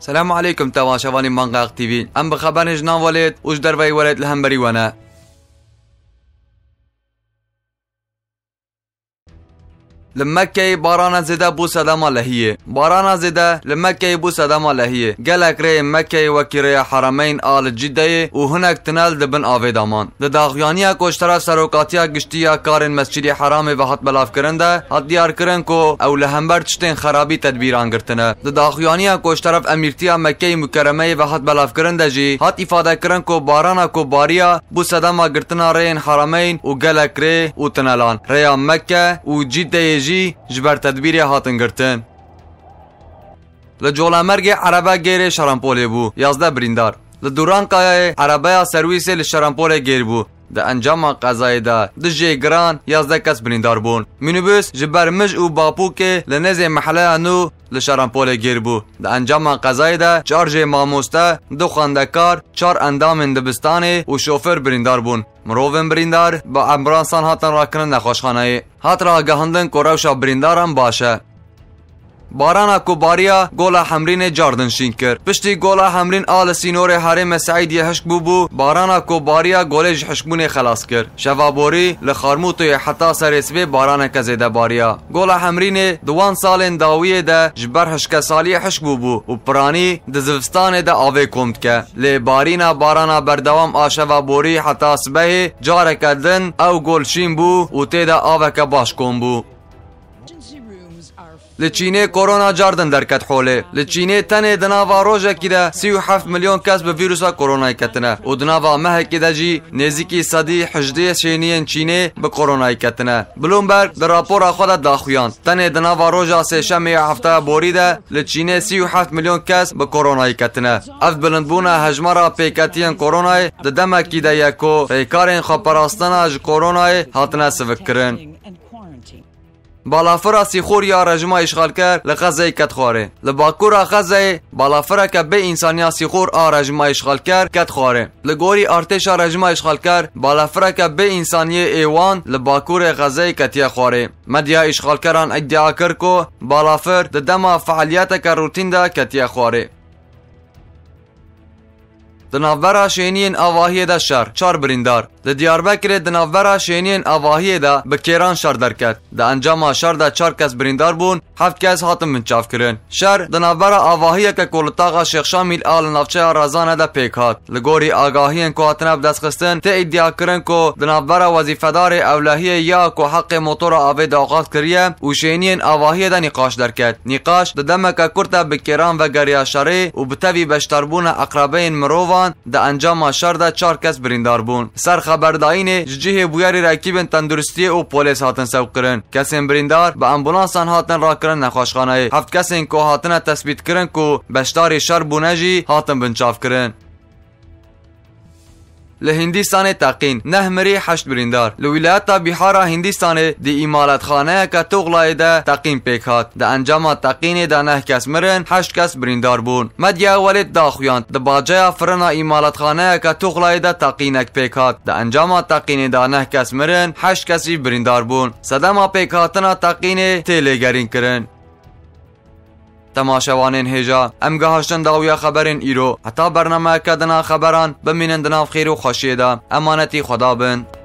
سلام عليكم توا شواني مانغا اكتيفين ام بخبرني جنان ولد وش دربي ولد الهمبري وانا لما كي بارانا زدا بو سدما لهيه بارانا زدا لما كي بو سدما لهيه قالك ري مكي وكري حرمين آل جدة وهناك تنال دبن آفي دامان دداغيانيا كوشترا سروقاتيا قشتيا كارن مسجد حرامي وحط بلاف كرنده هات ديار كرنكو او لهمبر تشتين خرابي تدبيران قرتنه دداغيانيا كوشترا اميرتيا مكي مكرمي وحط بلاف كرنده جي هات افاده كرنكو بارانا كو باريا بو سدما قرتنا رين حرمين وقالك ري وتنالان ريا مكة وجدة جبر تدبيري هاتن قرتن لجولا مرقي عربا غيري شرمبولي بو يازده بريندار لدوران قاية عربا سرويسي لشرمبولي غير بو ده انجام قضايا ده دجي جران يازده كس بريندار بون مينوبوس جبر مج و بابوكي لنزي محلها نو لشرمبولي غير بو ده انجام قضايا ده چار جي ماموسته دو خاندكار چار اندامن دبستاني و شوفر بريندار بون مروفن بريندار با امبرانسان هاتن راكنن نخوشخانه هات را گهندن كوروشا بريندارم باشه بارانا كوباريا گولا حمرين جاردن شينكر پشتي گولا حمرين آل سينور حرم سعيد يهشك بو بارانا كوباريا گولج حشبونه خلاص كر شفابوري لخارموتو حتا سرسبي بارانا كزيده باريا گولا حمرين دوان سالن داويه ده جبر هشك سالي حشك بو و براني دزفستان ده آوي كومتكه ل بارينا بارانا بردوام آشفابوري حتا سبه جاركدن او گولشين بو و تيدا آوك باش كوم بو لچینه کرونا جاردن درکت حوله لچینه تنه دناوا روزه کده 37 میلیون کس به ویروسا کرونا کتنه و دناوا مه کده جی نزدیکی 118 شینین چینه به کرونا کتنه بلومبرگ در راپور خود داخویان تنه دناوا روزه سه شمه هفته بوریده لچینه 37 میلیون کس به کرونا کتنه اف بلندبونه هجمرا پیکاتین کرونا د دمه کده یکو پیکارن خپراستنه ج کرونا هاتنه سوکرن بالافرا سیخور یا رژما اشغالکر لغزه کتخواره لباکورا غزه بالافرا که به انسانیا سیخور آ رژما اشغالکر کتخواره لگوری ارتشا رژما اشغالکر بالافرا که به انسانیه ایوان لباکور غزه کتیه خواره مدیا اشغالکران ادعا کر کو بالافر د دما فعالیت که روتین ده کتیه خواره دناورا شینین اواهیه ده شر چار بریندار د دیاربکر دناورا شینین اواهیه ده به کیران شر درکت د انجام شر ده چار کس بریندار بون هفت کس هاتن منچاف کرن شر دناورا اواهیه که کولتاغا شیخ شامیل آل نافچه رزانه ده پیک هات لگوری آگاهین که هاتنه بدست خستن ته ادعا کرن که دناورا وظیفه‌دار اولهیه یا که حق موتور آوی ده آغاز کریه و شینین اواهیه ده نقاش درکت نقاش د دمکه کرته به کیران و گریا شری و بتوی بشتربون اقربین مروان د انجام شر ده چار کس بریندار بون سر خبردارین ججه بویاری رکیبن تندرستی او پولیس هاتن سوقرن کسین بریندار به امبولانسان هاتن راکرن نخوشخانه هفت کسین که هاتن تثبیت کرن کو بشتار شر بونجی هاتن بنچاف کرن لهندستان تقین نهمری 8 بریندار لولایت بهار هندستان دی ایمالات خانه که تغلای ده تقین پیکات ده انجام تقین ده نه کس مرن 8 کس بریندار بون مدیا ولید داخویان ده باجه فرنا ایمالات خانه که تغلای ده تقینک پیکات ده انجام تقین ده نه کس مرن 8 کسی بریندار بون صدما پیکاتنا تقین تلگرین کرن تماشاوانین هجا ام گهاشتن داویا خبرین ایرو حتا برنامه کدنا خبران بمینن دناف خیر و خوشیده امانتی خدا بن.